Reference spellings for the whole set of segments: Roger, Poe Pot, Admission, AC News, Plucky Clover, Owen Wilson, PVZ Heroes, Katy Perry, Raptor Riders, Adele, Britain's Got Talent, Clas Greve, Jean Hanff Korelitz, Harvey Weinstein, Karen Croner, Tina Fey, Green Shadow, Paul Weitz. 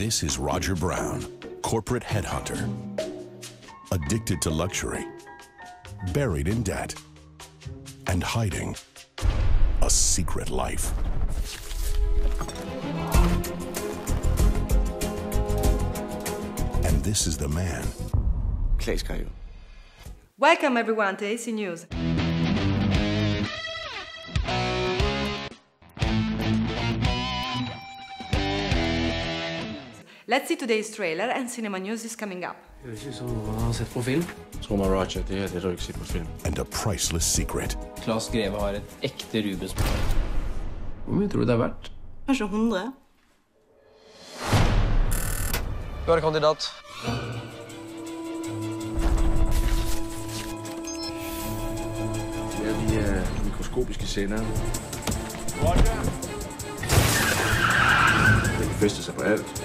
This is Roger Brown, corporate headhunter, addicted to luxury, buried in debt, and hiding a secret life. And this is the man. Clas Greve. Welcome everyone to AC News. Let's see today's trailer and cinema news is coming up. And a priceless secret. Clas Greve har ett äkte Rubens. Hur mycket tror du det är värt? Kanske 100. Du är kandidat. Det är de mikroskopiska scenerna. Roger! Det kan fästa sig på allt.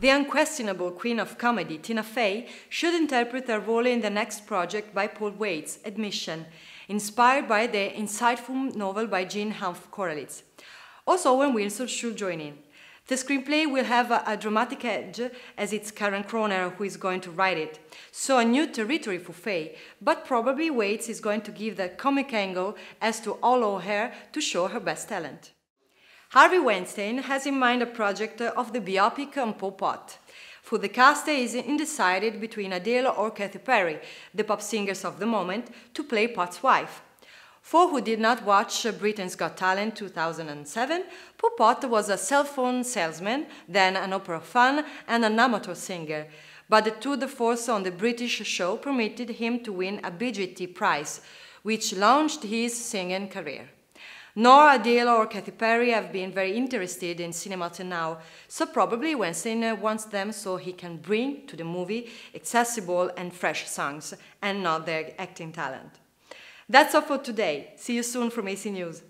The unquestionable queen of comedy, Tina Fey, should interpret her role in the next project by Paul Weitz, Admission, inspired by the insightful novel by Jean Hanff Korelitz. Also, Owen Wilson should join in. The screenplay will have a dramatic edge, as it's Karen Croner who is going to write it. So a new territory for Fey, but probably Weitz is going to give the comic angle as to allow her to show her best talent. Harvey Weinstein has in mind a project of the biopic on Poe Pot. For the cast is undecided between Adele or Katy Perry, the pop singers of the moment, to play Pot's wife. For who did not watch Britain's Got Talent 2007, Poe Pot was a cell phone salesman, then an opera fan and an amateur singer. But the tour de force on the British show permitted him to win a BGT prize, which launched his singing career. Nor Adele or Katy Perry have been very interested in cinema till now, so probably Weinstein wants them so he can bring to the movie accessible and fresh songs, and not their acting talent. That's all for today. See you soon from AC News.